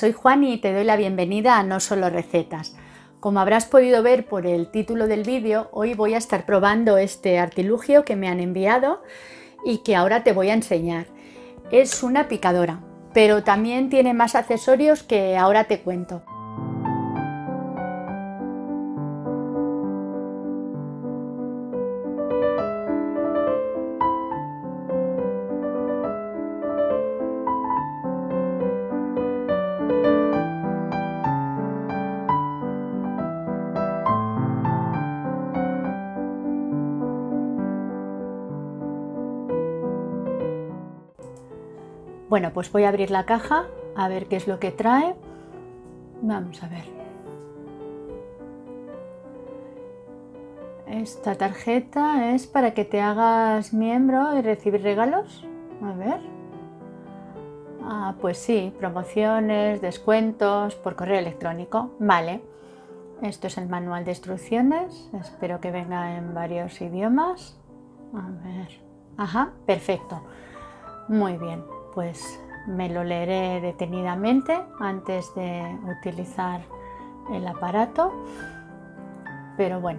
Soy Juani y te doy la bienvenida a No Solo Recetas. Como habrás podido ver por el título del vídeo, hoy voy a estar probando este artilugio que me han enviado y que ahora te voy a enseñar. Es una picadora, pero también tiene más accesorios que ahora te cuento. Bueno, pues voy a abrir la caja a ver qué es lo que trae. Vamos a ver. Esta tarjeta es para que te hagas miembro y recibir regalos. A ver. Ah, pues sí, promociones, descuentos por correo electrónico. Vale. Esto es el manual de instrucciones. Espero que venga en varios idiomas. A ver. Ajá, perfecto. Muy bien. Pues me lo leeré detenidamente antes de utilizar el aparato, pero bueno,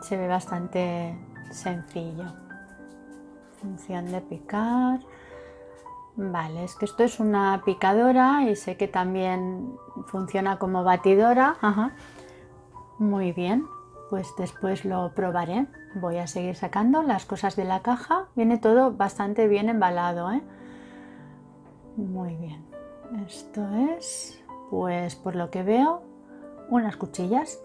se ve bastante sencillo. Función de picar. Vale, es que esto es una picadora y sé que también funciona como batidora. Ajá. Muy bien, pues después lo probaré. Voy a seguir sacando las cosas de la caja. Viene todo bastante bien embalado, ¿eh? Muy bien. Esto es, pues por lo que veo, unas cuchillas.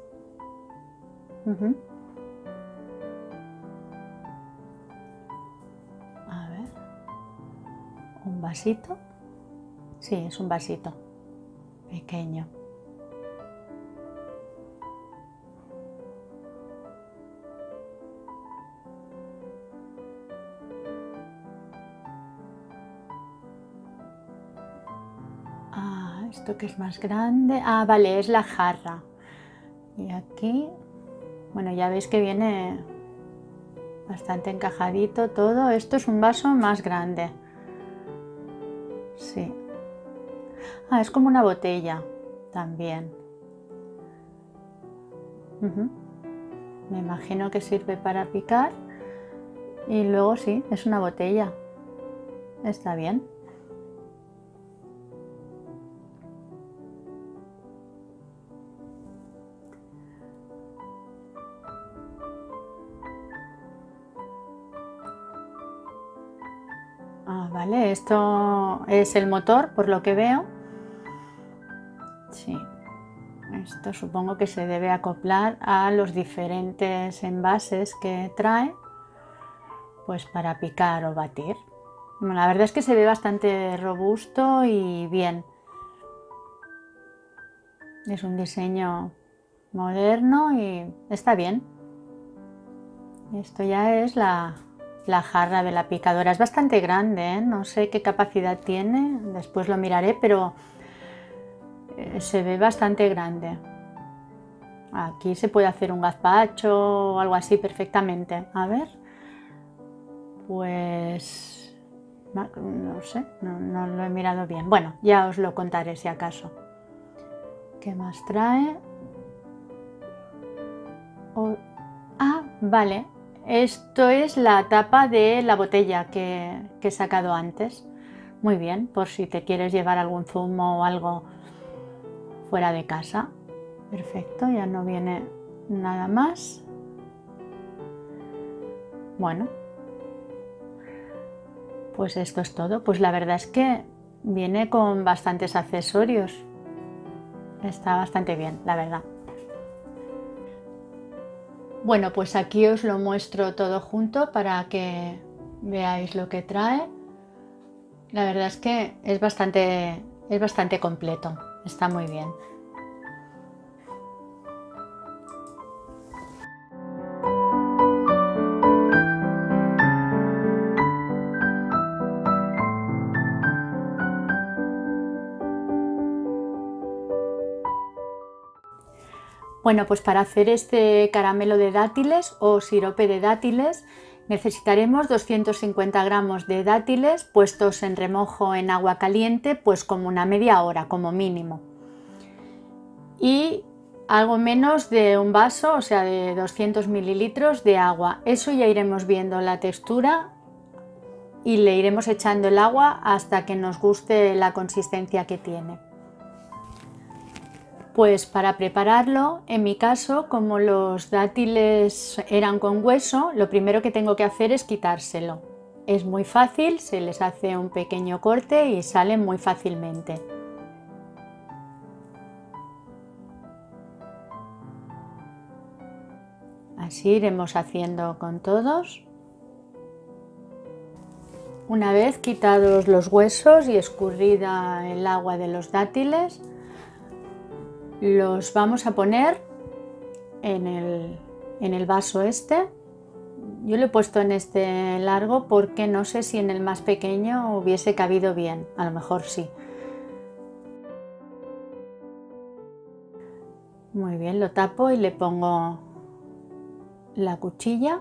A ver. Un vasito. Sí, es un vasito pequeño. Esto que es más grande. Ah, vale, es la jarra. Y aquí, bueno, ya veis que viene bastante encajadito todo. Esto es un vaso más grande. Sí. Ah, es como una botella también. Me imagino que sirve para picar. Y luego sí, es una botella. Está bien. Vale, esto es el motor, por lo que veo. Sí, esto supongo que se debe acoplar a los diferentes envases que trae, pues para picar o batir. Bueno, la verdad es que se ve bastante robusto y bien. Es un diseño moderno y está bien. Esto ya es la jarra de la picadora. Es bastante grande, ¿eh? No sé qué capacidad tiene, después lo miraré, pero se ve bastante grande. Aquí se puede hacer un gazpacho o algo así perfectamente. A ver, pues no sé, no lo he mirado bien. Bueno, ya os lo contaré si acaso. ¿Qué más trae? Ah, vale. Esto es la tapa de la botella que he sacado antes. Muy bien, por si te quieres llevar algún zumo o algo fuera de casa. Perfecto, ya no viene nada más. Bueno, pues esto es todo. Pues la verdad es que viene con bastantes accesorios. Está bastante bien, la verdad. Bueno, pues aquí os lo muestro todo junto para que veáis lo que trae. La verdad es que es bastante completo, está muy bien. Bueno, pues para hacer este caramelo de dátiles o sirope de dátiles Necesitaremos 250 gramos de dátiles puestos en remojo en agua caliente, pues como una media hora como mínimo. Y algo menos de un vaso, o sea de 200 mililitros de agua. Eso ya iremos viendo la textura y le iremos echando el agua hasta que nos guste la consistencia que tiene. Pues para prepararlo, en mi caso, como los dátiles eran con hueso, lo primero que tengo que hacer es quitárselo. Es muy fácil, se les hace un pequeño corte y salen muy fácilmente. Así iremos haciendo con todos. Una vez quitados los huesos y escurrida el agua de los dátiles, los vamos a poner en el vaso este. Yo lo he puesto en este largo porque no sé si en el más pequeño hubiese cabido bien, a lo mejor sí. Muy bien, lo tapo y le pongo la cuchilla.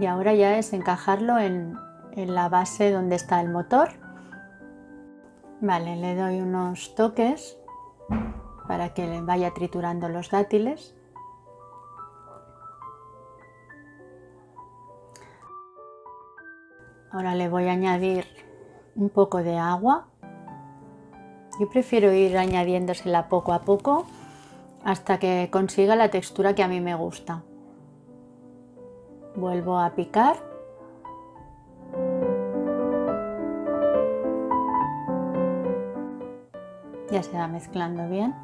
Y ahora ya es encajarlo en la base donde está el motor. Vale, le doy unos toques para que vaya triturando los dátiles. Ahora le voy a añadir un poco de agua. Yo prefiero ir añadiéndosela poco a poco hasta que consiga la textura que a mí me gusta. Vuelvo a picar . Ya se va mezclando bien .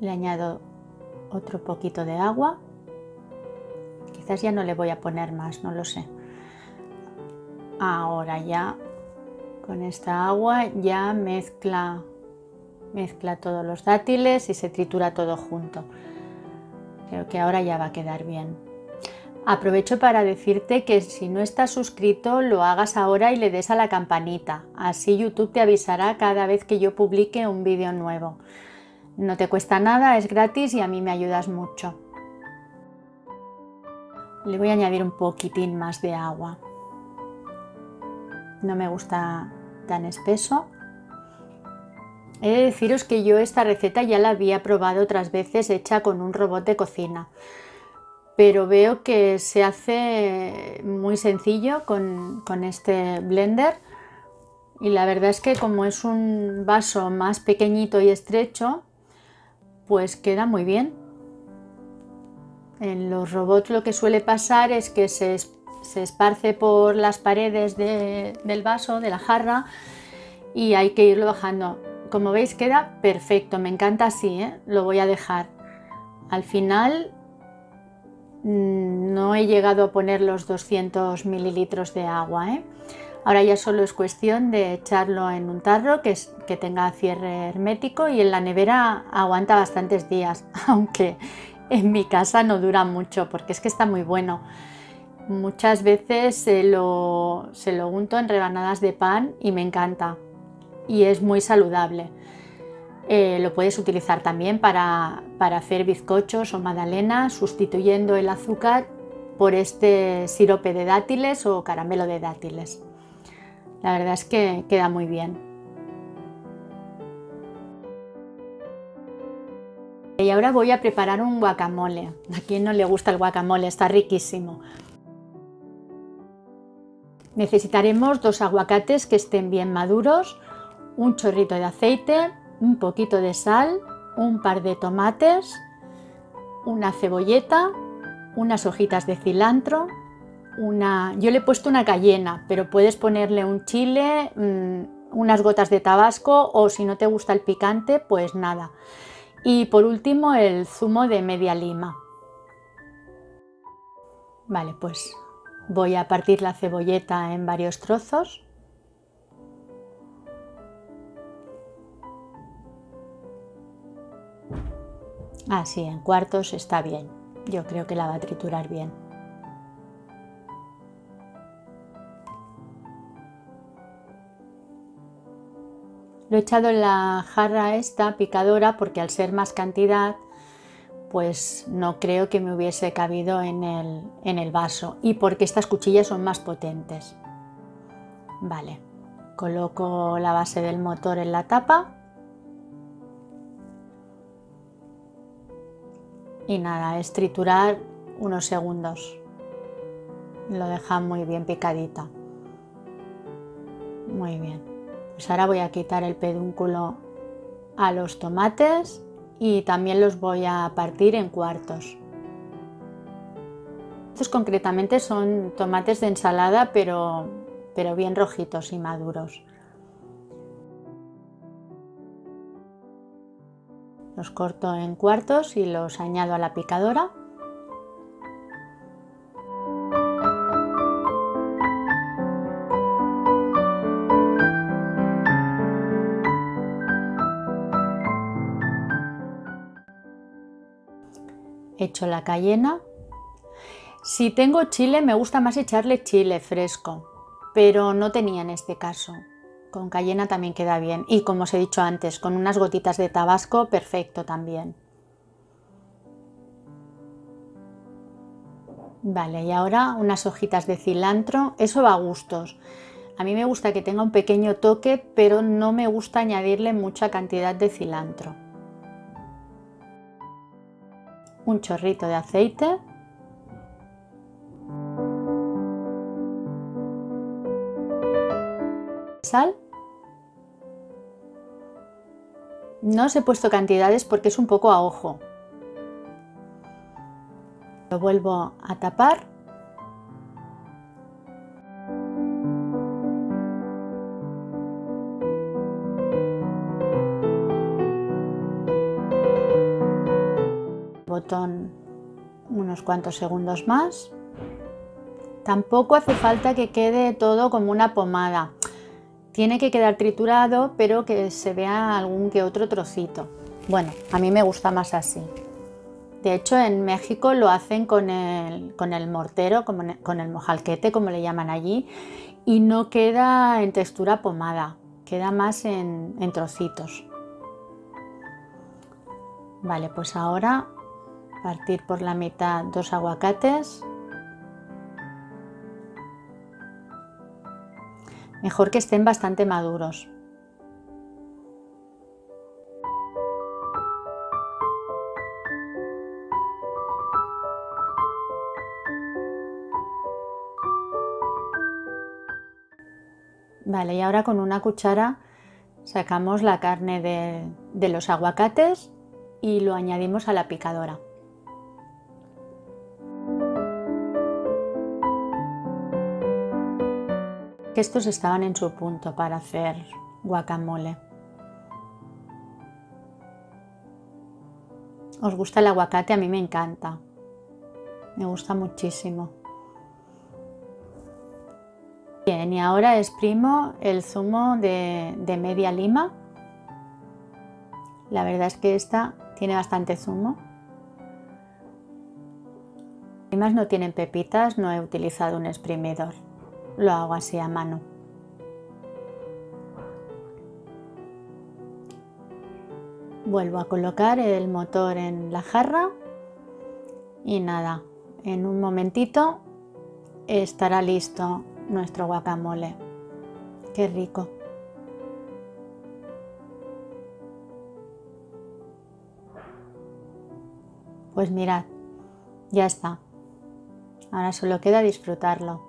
Le añado otro poquito de agua . Quizás ya no le voy a poner más, no lo sé . Ahora ya con esta agua ya mezcla todos los dátiles y se tritura todo junto. Creo que ahora ya va a quedar bien. Aprovecho para decirte que si no estás suscrito lo hagas ahora y le des a la campanita. Así YouTube te avisará cada vez que yo publique un vídeo nuevo. No te cuesta nada, es gratis y a mí me ayudas mucho. Le voy a añadir un poquitín más de agua. No me gusta tan espeso. He de deciros que yo esta receta ya la había probado otras veces hecha con un robot de cocina, pero veo que se hace muy sencillo con este blender y la verdad es que como es un vaso más pequeñito y estrecho, pues queda muy bien. En los robots lo que suele pasar es que se esparce por las paredes del vaso, de la jarra, y hay que irlo bajando. Como veis queda perfecto, me encanta así, ¿eh? Lo voy a dejar. Al final no he llegado a poner los 200 mililitros de agua, ¿eh? Ahora ya solo es cuestión de echarlo en un tarro que tenga cierre hermético y en la nevera aguanta bastantes días, aunque en mi casa no dura mucho porque es que está muy bueno. Muchas veces se lo unto en rebanadas de pan y me encanta. Y es muy saludable. Lo puedes utilizar también para hacer bizcochos o magdalenas, sustituyendo el azúcar por este sirope de dátiles o caramelo de dátiles. La verdad es que queda muy bien. Y ahora voy a preparar un guacamole. ¿A quién no le gusta el guacamole? Está riquísimo. Necesitaremos 2 aguacates que estén bien maduros, un chorrito de aceite, un poquito de sal, un par de tomates, una cebolleta, unas hojitas de cilantro, yo le he puesto una cayena, pero puedes ponerle un chile, unas gotas de tabasco o si no te gusta el picante, pues nada. Y por último el zumo de media lima. Vale, pues voy a partir la cebolleta en varios trozos. Así, en cuartos está bien. yo creo que la va a triturar bien. Lo he echado en la jarra esta picadora porque al ser más cantidad, pues no creo que me hubiese cabido en el vaso, y porque estas cuchillas son más potentes. Vale, coloco la base del motor en la tapa. Y nada, es triturar unos segundos. Lo deja muy bien picadita. Muy bien. Pues ahora voy a quitar el pedúnculo a los tomates y también los voy a partir en cuartos. Estos concretamente son tomates de ensalada, pero bien rojitos y maduros. Los corto en cuartos y los añado a la picadora. Echo la cayena. Si tengo chile, me gusta más echarle chile fresco, pero no tenía en este caso. Con cayena también queda bien, y como os he dicho antes, con unas gotitas de tabasco, perfecto también. Vale, y ahora unas hojitas de cilantro, eso va a gustos. A mí me gusta que tenga un pequeño toque, pero no me gusta añadirle mucha cantidad de cilantro. Un chorrito de aceite. Sal. No os he puesto cantidades porque es un poco a ojo. Lo vuelvo a tapar. Botón unos cuantos segundos más. Tampoco hace falta que quede todo como una pomada. Tiene que quedar triturado, pero que se vea algún que otro trocito. Bueno, a mí me gusta más así. De hecho, en México lo hacen con el mortero, con el mojalquete, como le llaman allí, y no queda en textura pomada, queda más en trocitos. Vale, pues ahora partir por la mitad dos aguacates. Mejor que estén bastante maduros. Vale, y ahora con una cuchara sacamos la carne de los aguacates y lo añadimos a la picadora. Estos estaban en su punto para hacer guacamole. ¿Os gusta el aguacate? A mí me encanta. Me gusta muchísimo. Bien, y ahora exprimo el zumo de media lima. La verdad es que esta tiene bastante zumo. Las limas no tienen pepitas, no he utilizado un exprimidor. Lo hago así a mano. Vuelvo a colocar el motor en la jarra y nada, en un momentito estará listo nuestro guacamole. ¡Qué rico! Pues mirad, ya está. Ahora solo queda disfrutarlo.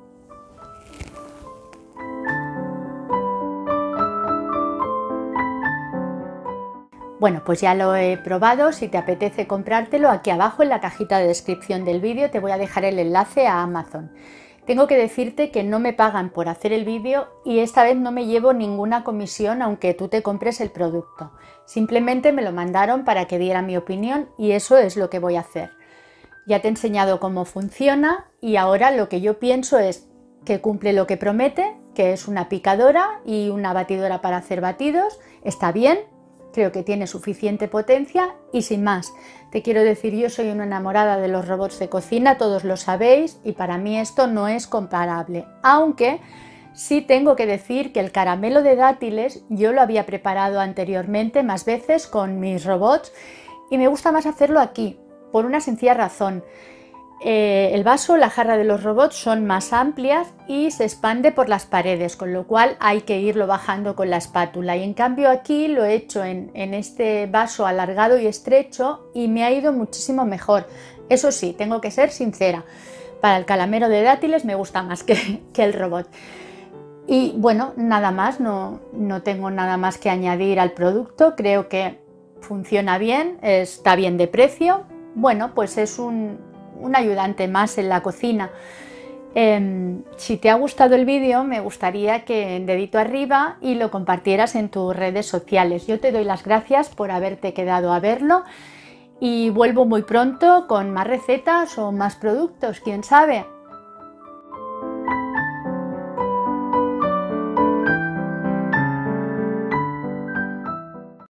Bueno, pues ya lo he probado. Si te apetece comprártelo, aquí abajo en la cajita de descripción del vídeo te voy a dejar el enlace a Amazon. Tengo que decirte que no me pagan por hacer el vídeo y esta vez no me llevo ninguna comisión aunque tú te compres el producto. Simplemente me lo mandaron para que diera mi opinión y eso es lo que voy a hacer. Ya te he enseñado cómo funciona y ahora lo que yo pienso es que cumple lo que promete, que es una picadora y una batidora para hacer batidos. Está bien. Creo que tiene suficiente potencia y sin más. Te quiero decir, yo soy una enamorada de los robots de cocina, todos lo sabéis, y para mí esto no es comparable. Aunque sí tengo que decir que el caramelo de dátiles yo lo había preparado anteriormente más veces con mis robots y me gusta más hacerlo aquí, por una sencilla razón. El vaso, la jarra de los robots son más amplias y se expande por las paredes, con lo cual hay que irlo bajando con la espátula, y en cambio aquí lo he hecho en este vaso alargado y estrecho y me ha ido muchísimo mejor. Eso sí, tengo que ser sincera, para el caramelo de dátiles me gusta más que el robot. Y bueno, nada más, no tengo nada más que añadir al producto. Creo que funciona bien, está bien de precio. Bueno, pues es un ayudante más en la cocina. Si te ha gustado el vídeo, me gustaría que dedito arriba y lo compartieras en tus redes sociales. Yo te doy las gracias por haberte quedado a verlo y vuelvo muy pronto con más recetas o más productos, quién sabe.